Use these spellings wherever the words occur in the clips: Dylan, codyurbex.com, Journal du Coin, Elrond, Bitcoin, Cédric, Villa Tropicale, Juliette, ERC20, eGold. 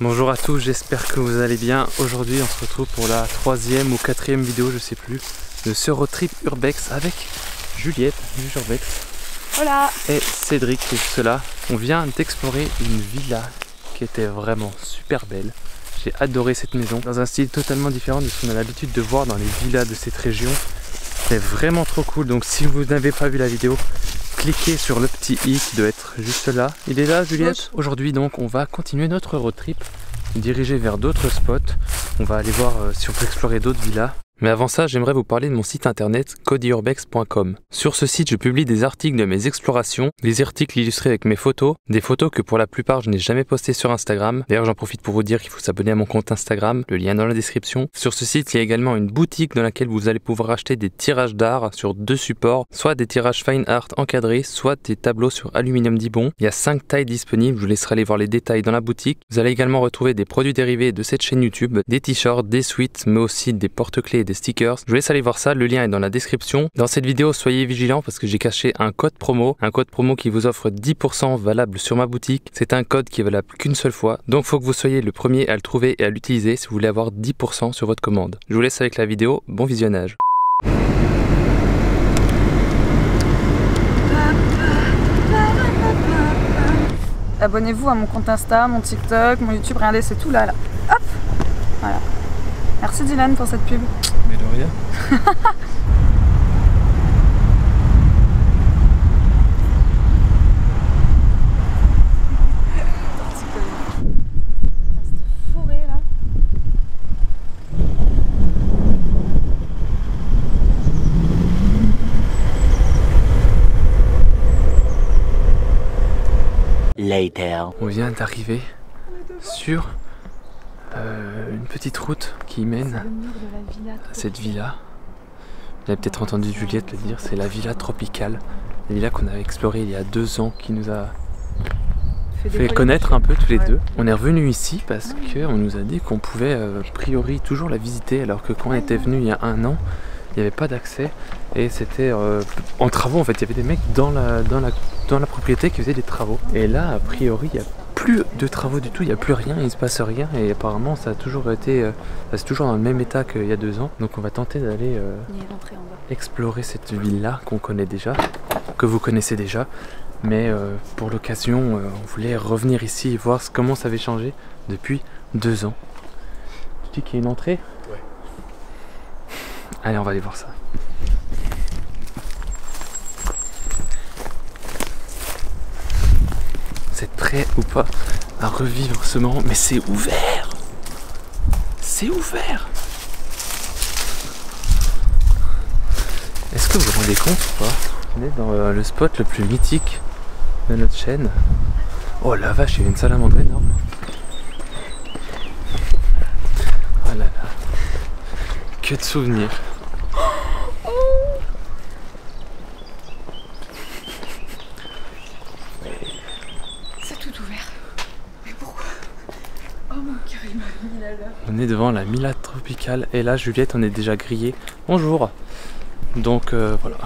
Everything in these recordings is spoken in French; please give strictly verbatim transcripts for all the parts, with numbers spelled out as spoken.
Bonjour à tous, j'espère que vous allez bien. Aujourd'hui on se retrouve pour la troisième ou quatrième vidéo, je sais plus, de ce road trip urbex avec Juliette, Juj'Urbex. Hola. Et Cédric. Et cela, on vient d'explorer une villa qui était vraiment super belle. J'ai adoré cette maison, dans un style totalement différent de ce qu'on a l'habitude de voir dans les villas de cette région. C'était vraiment trop cool, donc si vous n'avez pas vu la vidéo, cliquez sur le petit i qui doit être juste là. Il est là, Juliette. Aujourd'hui donc on va continuer notre road trip, diriger vers d'autres spots. On va aller voir euh, si on peut explorer d'autres villas. Mais avant ça, j'aimerais vous parler de mon site internet cody urbex point com. Sur ce site, je publie des articles de mes explorations, des articles illustrés avec mes photos, des photos que pour la plupart je n'ai jamais postées sur Instagram. D'ailleurs, j'en profite pour vous dire qu'il faut s'abonner à mon compte Instagram, le lien dans la description. Sur ce site, il y a également une boutique dans laquelle vous allez pouvoir acheter des tirages d'art sur deux supports, soit des tirages fine art encadrés, soit des tableaux sur aluminium d'Ibon. Il y a cinq tailles disponibles, je vous laisserai aller voir les détails dans la boutique. Vous allez également retrouver des produits dérivés de cette chaîne YouTube, des t-shirts, des suites, mais aussi des porte-clés, des stickers. Je vous laisse aller voir ça, le lien est dans la description. Dans cette vidéo, soyez vigilants parce que j'ai caché un code promo, un code promo qui vous offre dix pour cent valable sur ma boutique. C'est un code qui est valable qu'une seule fois, donc faut que vous soyez le premier à le trouver et à l'utiliser si vous voulez avoir dix pour cent sur votre commande. Je vous laisse avec la vidéo, bon visionnage. Abonnez-vous à mon compte Insta, mon TikTok, mon YouTube, regardez, c'est tout là, là. Hop, voilà. Merci Dylan pour cette pub. Mais de rien. Later. On vient d'arriver sur Euh, une petite route qui mène villa, à cette villa. Vous avez peut-être entendu Juliette le dire, c'est la Villa Tropicale. La villa qu'on avait explorée il y a deux ans, qui nous a fait, fait connaître un peu tous les ouais. deux. On est revenu ici parce ouais. qu'on nous a dit qu'on pouvait euh, a priori toujours la visiter, alors que quand on était venu il y a un an, il n'y avait pas d'accès et c'était euh, en travaux en fait. Il y avait des mecs dans la, dans, la, dans la propriété qui faisaient des travaux. Et là, a priori, il y a plus de travaux du tout, il n'y a plus rien, il ne se passe rien et apparemment ça a toujours été, euh, c'est toujours dans le même état qu'il y a deux ans. Donc on va tenter d'aller euh, explorer cette ville-là qu'on connaît déjà, que vous connaissez déjà, mais euh, pour l'occasion euh, on voulait revenir ici et voir comment ça avait changé depuis deux ans. Tu dis qu'il y a une entrée? Ouais. Allez, on va aller voir ça. C'est prêt ou pas à revivre ce moment, mais c'est ouvert. C'est ouvert. Est-ce que vous vous rendez compte ou pas? On est dans le spot le plus mythique de notre chaîne. Oh la vache, il y a une salamandre énorme. Oh là là. Que de souvenirs. On est devant la Villa Tropicale et là Juliette on est déjà grillé. Bonjour. Donc euh, voilà.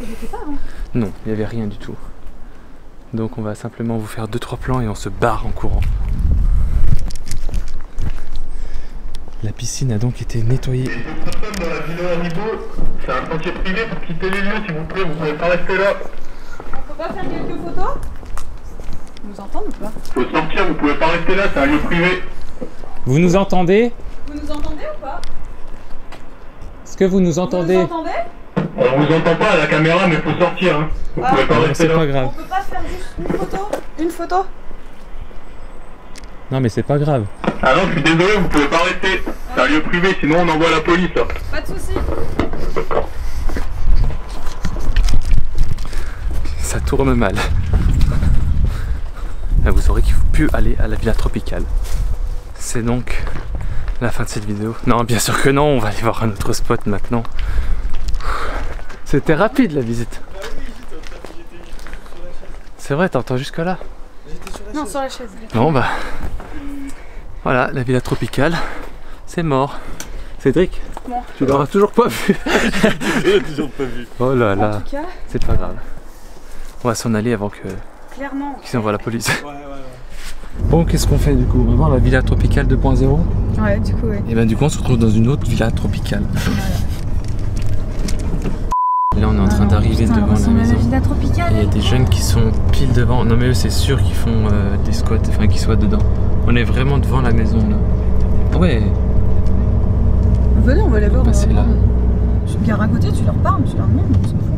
Il était pas avant. Non, il n'y avait rien du tout. Donc on va simplement vous faire deux trois plans et on se barre en courant. La piscine a donc été nettoyée. C'est un sentier privé pour quitter les lieux, s'il vous plaît, vous pouvez pas rester là. On peut pas faire quelques photos? Vous nous entendez ou pas? Faut sortir, vous pouvez pas rester là, c'est un lieu privé. Vous nous entendez? Vous nous entendez ou pas? Est-ce que vous nous entendez? Vous nous entendez? On vous entend pas à la caméra, mais faut sortir. Hein. Vous ah. pouvez pas non, rester là. Pas grave. On peut pas faire juste une photo? Une photo? Non, mais c'est pas grave. Ah non, je suis désolé, vous pouvez pas rester. C'est un lieu privé, sinon on envoie la police. Là. Pas de soucis. ça tourne mal. Là, vous saurez qu'il ne faut plus aller à la Villa Tropicale. C'est donc la fin de cette vidéo. Non, bien sûr que non, on va aller voir un autre spot maintenant. C'était rapide la visite. Bah oui, j'étais sur la chaise. C'est vrai, t'entends jusque là? J'étais sur la chaise. Non, sur la chaise. Bon bah, voilà, la Villa Tropicale, c'est mort. Cédric, bon. Tu l'auras toujours pas vu. Je l'ai toujours pas vu. Oh là là, c'est pas grave. On va s'en aller avant que... Clairement. Qu'ils envoient la police. Ouais, ouais, ouais. Bon, qu'est-ce qu'on fait du coup? On va voir la Villa Tropicale deux point zéro. Ouais, du coup, ouais. Et ben du coup, on se retrouve dans une autre Villa Tropicale. Voilà. Là, on est en train d'arriver devant la maison. Villa Tropicale. Et il y a des jeunes qui sont pile devant. Non mais eux, c'est sûr qu'ils font euh, des squats, enfin qu'ils soient dedans. On est vraiment devant la maison là. Ouais. Venez, on va les voir. Passer là. Je suis bien à côté, tu leur parles, tu leur demandes, on s'en fout.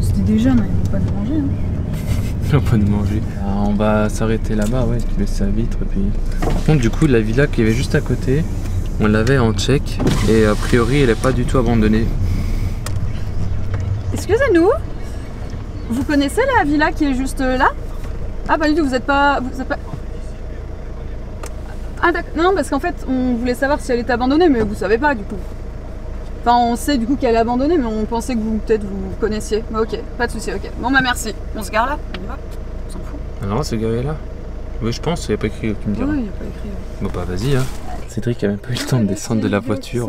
C'était des jeunes, hein, ils vont pas nous manger. Hein. Ils vont pas nous manger. Alors, on va s'arrêter là-bas, ouais, tu laisses la vitre. Puis... Par contre, du coup, la villa qui avait juste à côté, on l'avait en tchèque et a priori, elle est pas du tout abandonnée. Excusez-nous, vous connaissez la villa qui est juste là? Ah, bah du tout, vous êtes pas. Vous êtes pas... Ah d'accord, non, non parce qu'en fait on voulait savoir si elle était abandonnée mais vous savez pas du coup. Enfin on sait du coup qu'elle est abandonnée mais on pensait que vous peut-être vous connaissiez. Bah ok, pas de souci, ok. Bon bah merci. On se gare là, on y va, on s'en fout. Ah non, c'est garé là. Oui je pense, il n'y a pas écrit, tu me diras. Oui, il n'y a pas écrit. Bon bah vas-y hein. Cédric a même pas eu le temps de descendre de la voiture.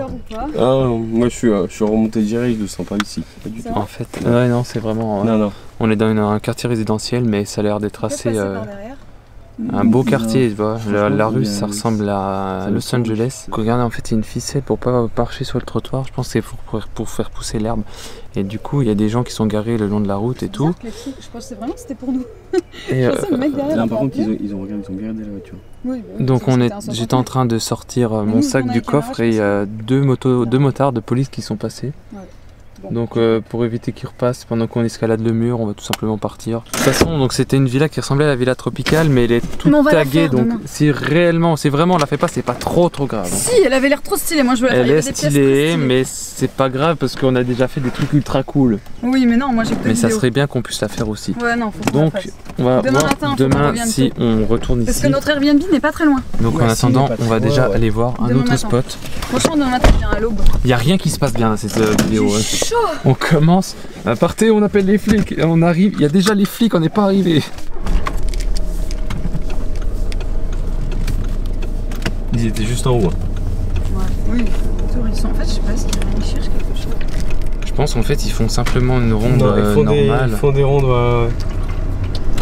Ah moi je suis, euh, je suis remonté direct, je le sens pas ici. Pas du tout. En fait, euh, ouais non c'est vraiment... Euh, non, non. On est dans une, un quartier résidentiel mais ça a l'air d'être assez... Euh... Un beau quartier, tu vois. La, la rue, ça ressemble à Los Angeles. Regarde, en fait, il y a une ficelle pour pas marcher sur le trottoir. Je pense que c'est pour, pour, pour faire pousser l'herbe. Et du coup, il y a des gens qui sont garés le long de la route et tout. Trucs, je pensais vraiment que c'était pour nous. Et je pensais euh, le mec derrière. Là, par contre, ils ont, ils ont regardé, ils ont regardé la voiture. Oui, bah, donc, on est, j'étais en train de sortir mon oui, sac du coffre et il y a deux motos, deux motards de police qui sont passés. Ouais. Donc euh, pour éviter qu'ils repassent pendant qu'on escalade le mur, on va tout simplement partir. De toute façon, donc c'était une villa qui ressemblait à la Villa Tropicale, mais elle est toute taguée. Donc demain. Si réellement, si vraiment on la fait pas, c'est pas trop trop grave. Si, elle avait l'air trop stylée. Moi je veux la faire. Elle est stylée, mais c'est pas grave parce qu'on a déjà fait des trucs ultra cool. Oui, mais non, moi j'ai. Mais ça vidéo. Serait bien qu'on puisse la faire aussi. Ouais, non. Faut donc on va demain, voir matin, demain si on retourne ici. Parce que notre Airbnb n'est pas très loin. Donc ouais, en attendant, si, on va déjà ouais. aller voir un demain autre matin. spot. Franchement, demain matin, je viens à l'aube. Il y a rien qui se passe bien dans cette vidéo. On commence, à partir, on appelle les flics, on arrive, il y a déjà les flics, on n'est pas arrivé. Ils étaient juste en haut. Hein. Ouais, oui, ils sont en fait, je sais pas ce qu'ils cherchent quelque chose. Je pense en fait ils font simplement une ronde non, ils font euh, normale. Des, ils font des rondes. Euh...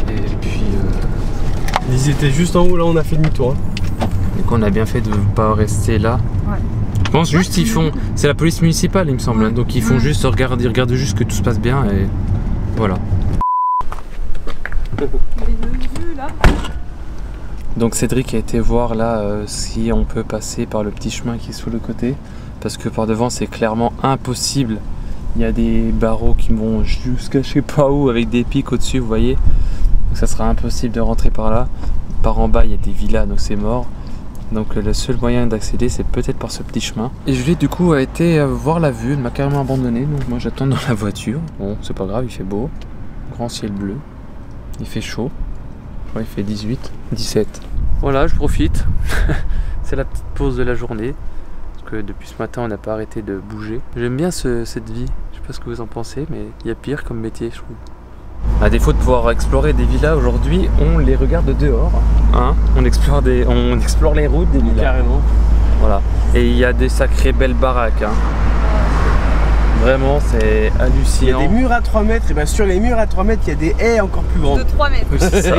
Et puis... Euh... Ils étaient juste en haut, là on a fait demi-tour. Hein. Donc on a bien fait de ne pas rester là. Ouais. Je pense juste ils font, c'est la police municipale il me semble, ouais. donc ils font ouais. juste regarder, ils regardent juste que tout se passe bien et voilà. Donc Cédric a été voir là euh, si on peut passer par le petit chemin qui est sous le côté parce que par devant c'est clairement impossible. Il y a des barreaux qui vont jusqu'à je sais pas où avec des pics au-dessus vous voyez. Donc ça sera impossible de rentrer par là. Par en bas il y a des villas donc c'est mort. Donc le seul moyen d'accéder c'est peut-être par ce petit chemin. Et Juliette du coup a été voir la vue, elle m'a carrément abandonné, donc moi j'attends dans la voiture. Bon c'est pas grave, il fait beau, grand ciel bleu, il fait chaud, je crois il fait dix-huit, dix-sept. Voilà je profite, c'est la petite pause de la journée, parce que depuis ce matin on n'a pas arrêté de bouger. J'aime bien ce, cette vie, je sais pas ce que vous en pensez mais il y a pire comme métier je trouve. À défaut de pouvoir explorer des villas aujourd'hui, on les regarde de dehors. Hein on, explore des, on explore les routes des villas. Carrément. Voilà. Et il y a des sacrées belles baraques. Hein. Vraiment, c'est hallucinant. Il y a des murs à trois mètres, et bien sur les murs à trois mètres, il y a des haies encore plus grandes. De trois mètres. Oui, c'est ça.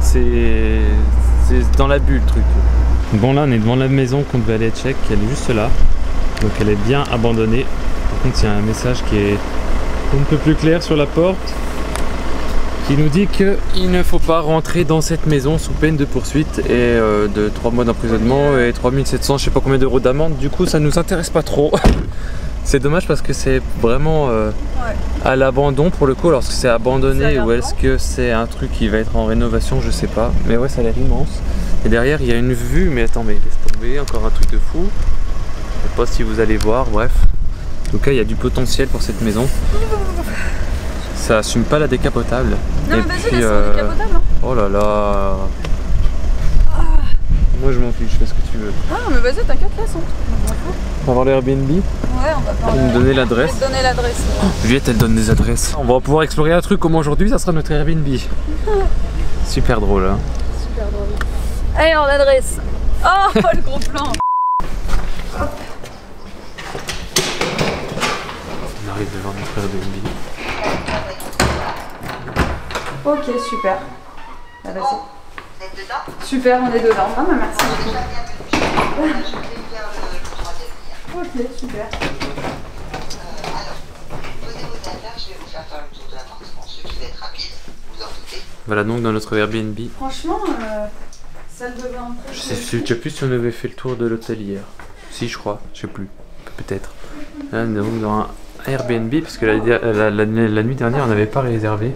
C'est dans la bulle le truc. Bon, là, on est devant la maison qu'on devait aller check. Elle est juste là. Donc, elle est bien abandonnée. Par contre, il y a un message qui est. Un peu plus clair sur la porte qui nous dit qu'il ne faut pas rentrer dans cette maison sous peine de poursuite et euh, de trois mois d'emprisonnement et trois mille sept cents je sais pas combien d'euros d'amende. Du coup ça nous intéresse pas trop. C'est dommage parce que c'est vraiment euh, ouais. à l'abandon pour le coup. Alors est-ce que c'est abandonné ou est-ce que c'est un truc qui va être en rénovation je sais pas. Mais ouais ça a l'air immense. Et derrière il y a une vue mais attends mais laisse tomber encore un truc de fou. Je sais pas si vous allez voir bref. En tout cas, il y a du potentiel pour cette maison. Ça assume pas la décapotable. Non, mais vas-y, laisse euh... la décapotable. Hein. Oh là là. Ah. Moi je m'en fiche, je fais ce que tu veux. Ah, mais vas-y, t'inquiète, laisse. Hein. On va voir les Airbnb. Ouais, on va parler. Vous me donnez l'adresse. Je vais te donner l'adresse. Ouais. Oh, Juliette, elle donne des adresses. On va pouvoir explorer un truc comme aujourd'hui, ça sera notre Airbnb. Super drôle, hein. Super drôle. Allez, on adresse. Oh, le gros plan. Hop. On arrive devant notre Airbnb. Ok, super. Ah, vas-y. Oh, vous êtes dedans ? Super, on est dedans. Ah, ben, merci beaucoup. Ok, super. Euh, alors, posez vos affaires, je vais vous faire faire le tour de l'appartement. Je vais être rapide, vous en doutez. Voilà donc dans notre Airbnb. Franchement, euh, salle de bain en plus. Je sais, je sais plus si on avait fait le tour de l'hôtel hier. Si, je crois, je sais plus. Peut-être. Là, nous sommes dans un Airbnb parce que la, la, la, la nuit dernière, on n'avait pas réservé.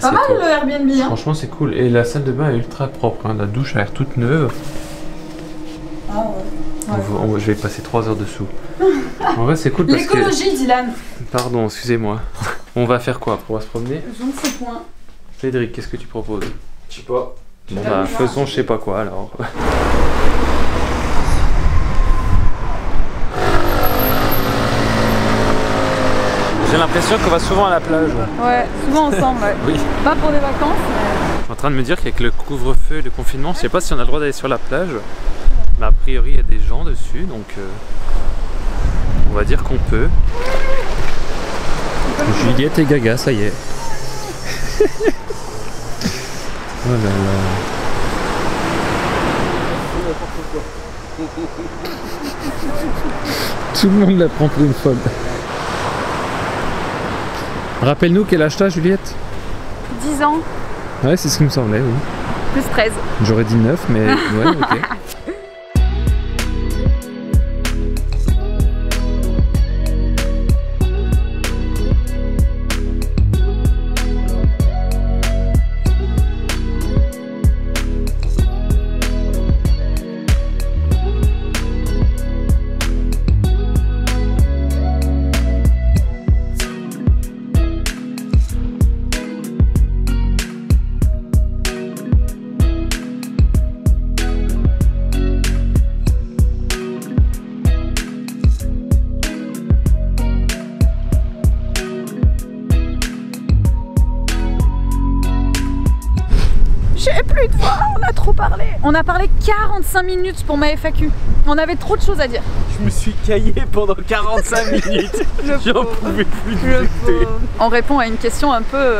Pas mal le Airbnb, hein. Franchement c'est cool, et la salle de bain est ultra propre, hein. La douche a l'air toute neuve. Ah ouais, ouais. On va, on, je vais passer trois heures dessous. En vrai c'est cool parce que... L'écologie, Dylan. Pardon, excusez-moi. On va faire quoi? Pour se promener? Je ne sais point. Cédric, qu'est-ce que tu proposes? Je sais pas. Bon bah faisons je sais pas quoi alors. J'ai l'impression qu'on va souvent à la plage. Ouais, souvent ensemble, ouais. Oui. Pas pour des vacances, mais... Je suis en train de me dire qu'avec le couvre-feu et le confinement, ouais, je sais pas si on a le droit d'aller sur la plage. Mais a priori, il y a des gens dessus, donc... Euh, on va dire qu'on peut. Juliette et Gaga, ça y est. Oh là là. Tout le monde la prend pour une folle. Rappelle-nous quel âge t'as, Juliette? dix ans. Ouais, c'est ce qui me semblait, oui. Plus treize. J'aurais dit neuf, mais ouais, ok. On a parlé quarante-cinq minutes pour ma F A Q. On avait trop de choses à dire. Je me suis caillé pendant quarante-cinq minutes. J'en pouvais plus discuter. On répond à une question un peu...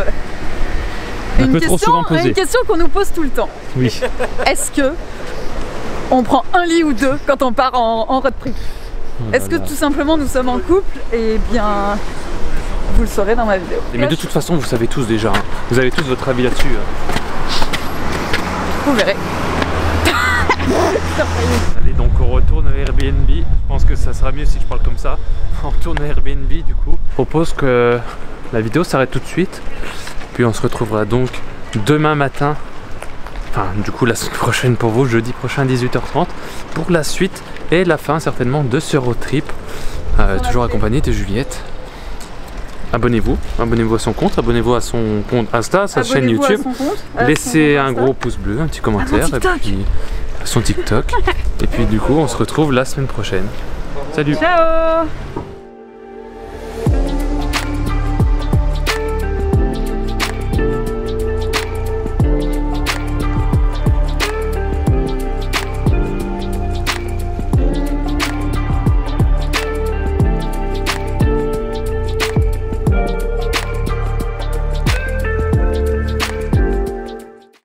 Un une, peu question, trop souvent posée. Une question qu'on nous pose tout le temps. Oui. Est-ce que on prend un lit ou deux quand on part en, en road trip? Voilà. Est-ce que tout simplement nous sommes en couple? Et bien... Vous le saurez dans ma vidéo. Et mais de toute façon, vous savez tous déjà. Hein. Vous avez tous votre avis là-dessus. Vous verrez. Allez, donc on retourne à Airbnb. Je pense que ça sera mieux si je parle comme ça. On retourne à Airbnb du coup. Je propose que la vidéo s'arrête tout de suite. Puis on se retrouvera donc demain matin. Enfin du coup la semaine prochaine pour vous, jeudi prochain dix-huit heures trente. Pour la suite et la fin certainement de ce road trip. Euh, toujours accompagné de Juliette. Abonnez-vous, abonnez-vous à son compte, abonnez-vous à son compte Insta, à sa chaîne YouTube. Laissez un gros pouce bleu, un petit commentaire. Et puis... son TikTok. Et puis du coup on se retrouve la semaine prochaine. Salut. Ciao.